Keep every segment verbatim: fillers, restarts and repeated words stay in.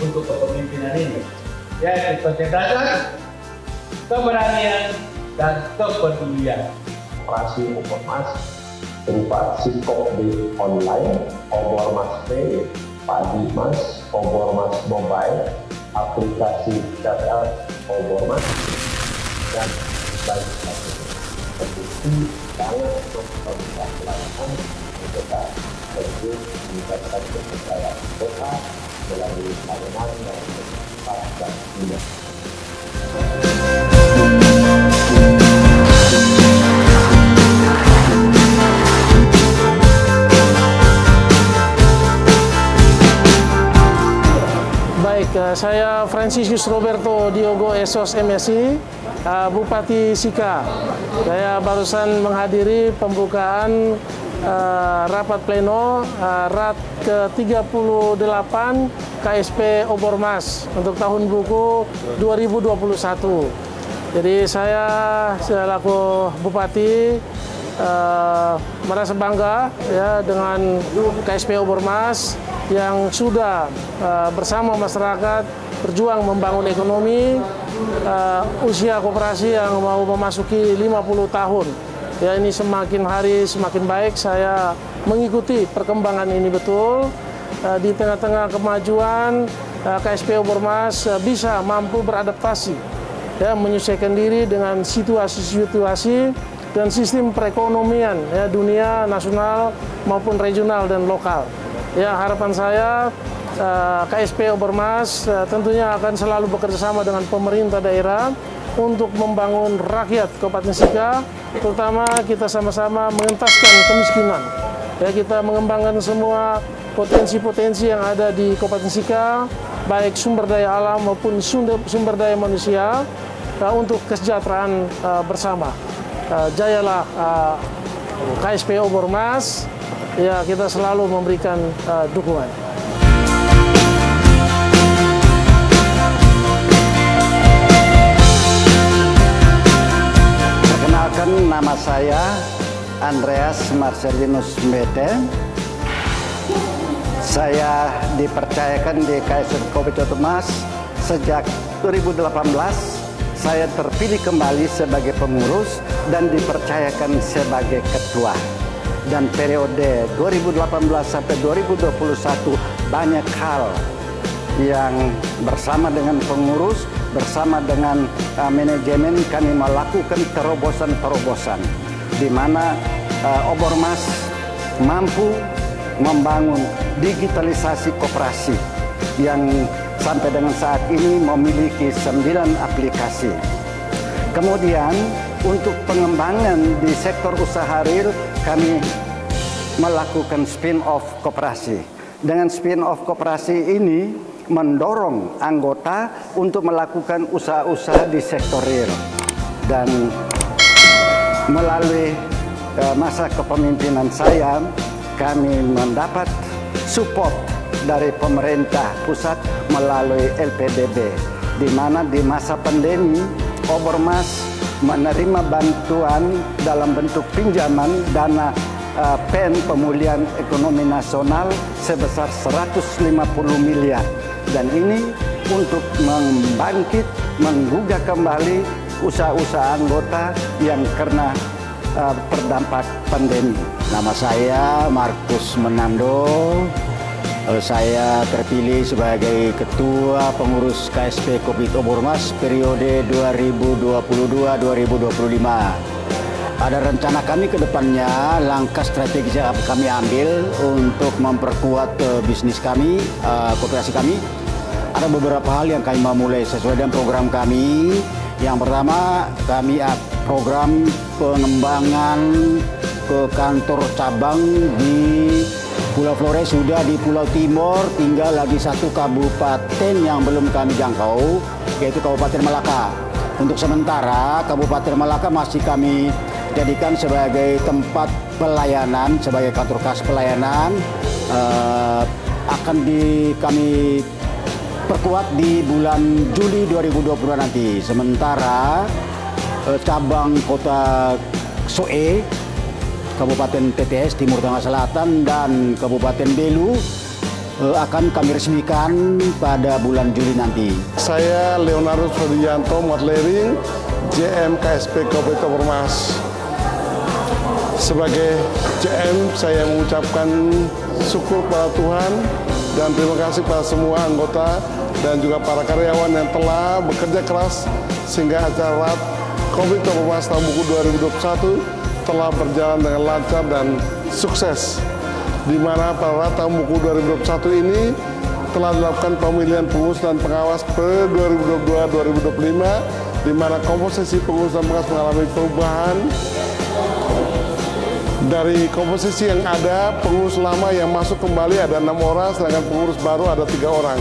Untuk kepemimpinan ini, yaitu kecerdasan, keberanian, dan kepedulian. Operasi Obor Mas berupa Sikopdi online, Obor Mas Pay, Padi Mas, Obor Mas Mobile, aplikasi C L Obor Mas, dan banyak lagi. Terbukti sangat memperlukan pelayanan untuk terjun meningkatkan kepercayaan kota melalui layanan yang cepat dan mudah. Baik, saya Fransiskus Roberto Diogo Esos M Si, Bupati Sikka. Saya barusan menghadiri pembukaan Uh, rapat pleno uh, R A T ke tiga puluh delapan K S P Obor Mas untuk tahun buku dua ribu dua puluh satu. Jadi saya selaku Bupati uh, merasa bangga ya dengan K S P Obor Mas yang sudah uh, bersama masyarakat berjuang membangun ekonomi. uh, usia koperasi yang mau memasuki lima puluh tahun. Ya, ini semakin hari semakin baik. Saya mengikuti perkembangan ini betul. Di tengah-tengah kemajuan, K S P Obor Mas bisa mampu beradaptasi, ya, menyesuaikan diri dengan situasi-situasi dan sistem perekonomian ya, dunia nasional maupun regional dan lokal. Ya, harapan saya K S P Obor Mas tentunya akan selalu bekerja sama dengan pemerintah daerah untuk membangun rakyat Kabupaten Sikka. Terutama kita sama-sama mengentaskan kemiskinan. Ya, kita mengembangkan semua potensi-potensi yang ada di Kabupaten Sikka, baik sumber daya alam maupun sumber daya manusia, uh, untuk kesejahteraan uh, bersama. Uh, jayalah uh, K S P Obor Mas. Ya, kita selalu memberikan uh, dukungan. Nama saya Andreas Marcelinus Mete. Saya dipercayakan di K S P Obor Mas sejak dua ribu delapan belas. Saya terpilih kembali sebagai pengurus dan dipercayakan sebagai ketua. Dan periode dua ribu delapan belas sampai dua ribu dua puluh satu banyak hal yang bersama dengan pengurus, bersama dengan uh, manajemen kami melakukan terobosan-terobosan di mana uh, Obor Mas mampu membangun digitalisasi koperasi yang sampai dengan saat ini memiliki sembilan aplikasi. Kemudian untuk pengembangan di sektor usaha real kami melakukan spin-off koperasi. Dengan spin-off koperasi ini mendorong anggota untuk melakukan usaha-usaha di sektor real, dan melalui masa kepemimpinan saya kami mendapat support dari pemerintah pusat melalui L P D B, di mana di masa pandemi Obor Mas menerima bantuan dalam bentuk pinjaman dana P E N pemulihan ekonomi nasional sebesar seratus lima puluh miliar. Dan ini untuk membangkit, menggugah kembali usaha-usaha anggota yang kena uh, terdampak pandemi. Nama saya Markus Menando. Saya terpilih sebagai ketua pengurus K S P Kopdit Obor Mas periode dua ribu dua puluh dua dua ribu dua puluh lima. Ada rencana kami ke depannya, langkah strategis yang kami ambil untuk memperkuat uh, bisnis kami, uh, koperasi kami. Ada beberapa hal yang kami mau mulai sesuai dengan program kami. Yang pertama, kami program pengembangan ke kantor cabang di Pulau Flores sudah di Pulau Timor, tinggal lagi satu kabupaten yang belum kami jangkau, yaitu Kabupaten Malaka. Untuk sementara, Kabupaten Malaka masih kami jadikan sebagai tempat pelayanan, sebagai kantor kas pelayanan, eh, akan di kami perkuat di bulan Juli dua ribu dua puluh nanti. Sementara eh, cabang kota Soe, Kabupaten T T S Timur Tengah Selatan dan Kabupaten Belu eh, akan kami resmikan pada bulan Juli nanti. Saya Leonardo Suryanto, Modlering, J M K S P Kopdit Obor Mas. Sebagai J M, saya mengucapkan syukur kepada Tuhan dan terima kasih pada semua anggota dan juga para karyawan yang telah bekerja keras sehingga acara Kopdit Obor Mas tahun buku dua ribu dua puluh satu telah berjalan dengan lancar dan sukses, di mana pada tahun buku dua ribu dua puluh satu ini telah dilakukan pemilihan pengurus dan pengawas per dua ribu dua puluh dua sampai dua ribu dua puluh lima, di mana komposisi pengurus dan pengawas mengalami perubahan. Dari komposisi yang ada, pengurus lama yang masuk kembali ada enam orang, sedangkan pengurus baru ada tiga orang.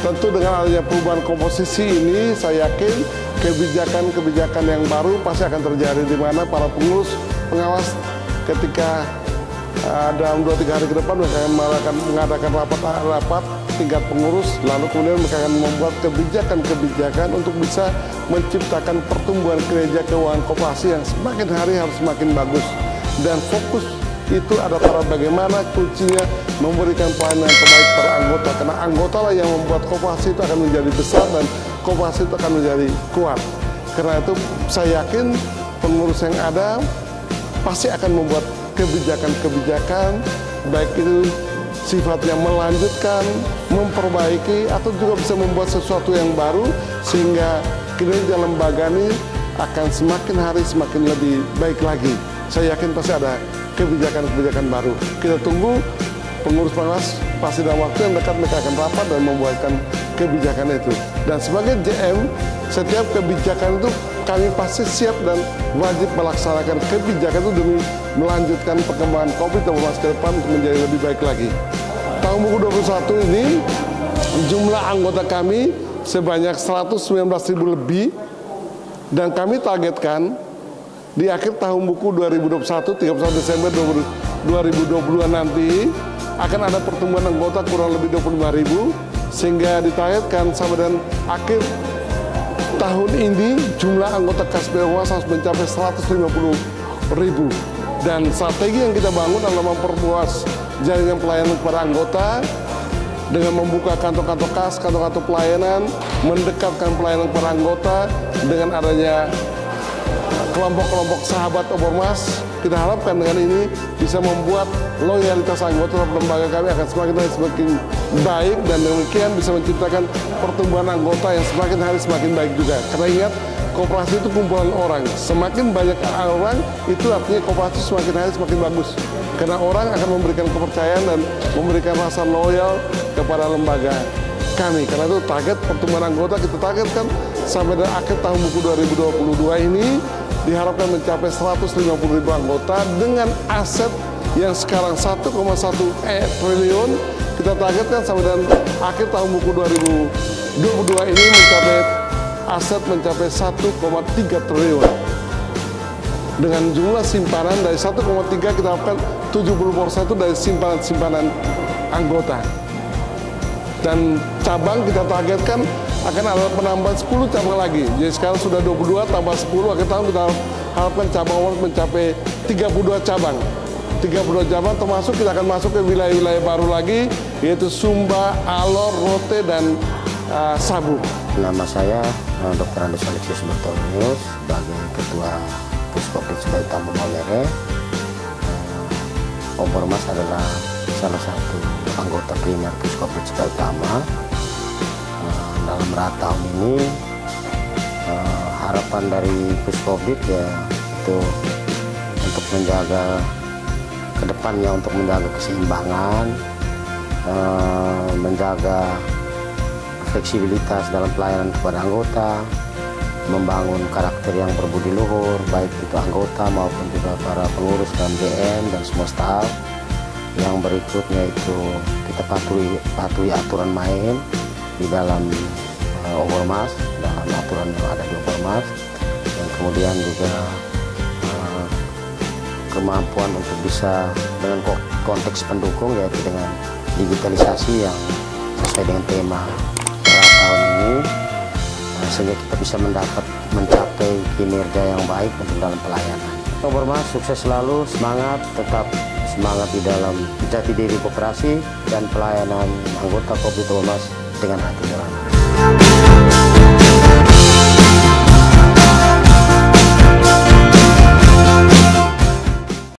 Tentu dengan adanya perubahan komposisi ini, saya yakin kebijakan-kebijakan yang baru pasti akan terjadi, di mana para pengurus pengawas ketika uh, dalam dua tiga hari ke depan mereka akan mengadakan rapat-rapat tingkat pengurus, lalu kemudian mereka akan membuat kebijakan-kebijakan untuk bisa menciptakan pertumbuhan kinerja keuangan koperasi yang semakin hari harus semakin bagus. Dan fokus itu ada cara bagaimana kuncinya memberikan pelayanan yang terbaik pada anggota, karena anggota lah yang membuat koperasi itu akan menjadi besar dan koperasi itu akan menjadi kuat. Karena itu saya yakin pengurus yang ada pasti akan membuat kebijakan-kebijakan, baik itu sifatnya melanjutkan, memperbaiki, atau juga bisa membuat sesuatu yang baru sehingga kinerja lembaga ini akan semakin hari semakin lebih baik lagi. Saya yakin pasti ada kebijakan-kebijakan baru. Kita tunggu pengurus pengawas, pasti dalam waktu yang dekat mereka akan rapat dan membuatkan kebijakan itu. Dan sebagai J M, setiap kebijakan itu kami pasti siap dan wajib melaksanakan kebijakan itu demi melanjutkan perkembangan Kopdit Obor Mas ke depan untuk menjadi lebih baik lagi. Tahun buku dua ribu dua puluh satu ini jumlah anggota kami sebanyak seratus sembilan belas ribu lebih, dan kami targetkan di akhir tahun buku dua ribu dua puluh satu, tiga puluh satu Desember dua ribu dua puluh dua nanti akan ada pertumbuhan anggota kurang lebih dua puluh lima ribu, sehingga ditargetkan sampai dengan akhir tahun ini jumlah anggota K S P Obor Mas harus mencapai seratus lima puluh ribu. Dan strategi yang kita bangun adalah memperluas jaringan pelayanan kepada anggota dengan membuka kantor-kantor kas, kantor-kantor pelayanan, mendekatkan pelayanan kepada anggota dengan adanya kelompok-kelompok sahabat Obor Mas. Kita harapkan dengan ini bisa membuat loyalitas anggota terhadap lembaga kami akan semakin hari semakin baik, dan demikian bisa menciptakan pertumbuhan anggota yang semakin hari semakin baik juga. Karena ingat, koperasi itu kumpulan orang. Semakin banyak orang, itu artinya koperasi semakin hari semakin bagus. Karena orang akan memberikan kepercayaan dan memberikan rasa loyal kepada lembaga kami. Karena itu target pertumbuhan anggota kita targetkan sampai dari akhir tahun buku dua ribu dua puluh dua ini diharapkan mencapai seratus lima puluh ribu anggota dengan aset yang sekarang satu koma satu triliun. Kita targetkan sampai dan akhir tahun buku dua ribu dua puluh dua ini mencapai aset mencapai satu koma tiga triliun. Dengan jumlah simpanan dari satu koma tiga, kita harapkan tujuh puluh persen itu dari simpanan-simpanan anggota. Dan cabang kita targetkan akan ada penambahan sepuluh cabang lagi. Jadi sekarang sudah dua puluh dua tambah sepuluh, akhir tahun kita harapkan cabang Obor Mas mencapai tiga puluh dua cabang. tiga puluh dua cabang termasuk kita akan masuk ke wilayah-wilayah baru lagi, yaitu Sumba, Alor, Rote, dan uh, Sabu. Nama saya Doktor Andes Alexius Mertolius, sebagai Ketua Puskom sebagai tamu Modlering. Obor Mas adalah salah satu anggota primer Puskom sebagai tamu. Dalam rata tahun ini uh, harapan dari Puskobdit ya itu untuk menjaga kedepannya, untuk menjaga keseimbangan, uh, menjaga fleksibilitas dalam pelayanan kepada anggota, membangun karakter yang berbudi luhur baik itu anggota maupun juga para pengurus dan J M dan semua staf, Yang berikutnya itu kita patuhi, patuhi aturan main di dalam uh, Obor Mas, dalam aturan yang ada di Obor Mas. Dan kemudian juga uh, kemampuan untuk bisa dengan konteks pendukung, yaitu dengan digitalisasi yang sesuai dengan tema tahun ini, uh, sehingga kita bisa mendapat mencapai kinerja yang baik untuk dalam pelayanan. Obor Mas sukses selalu, semangat, tetap semangat di dalam jati diri koperasi dan pelayanan anggota Kopdit Obor Mas dengan hati nurani.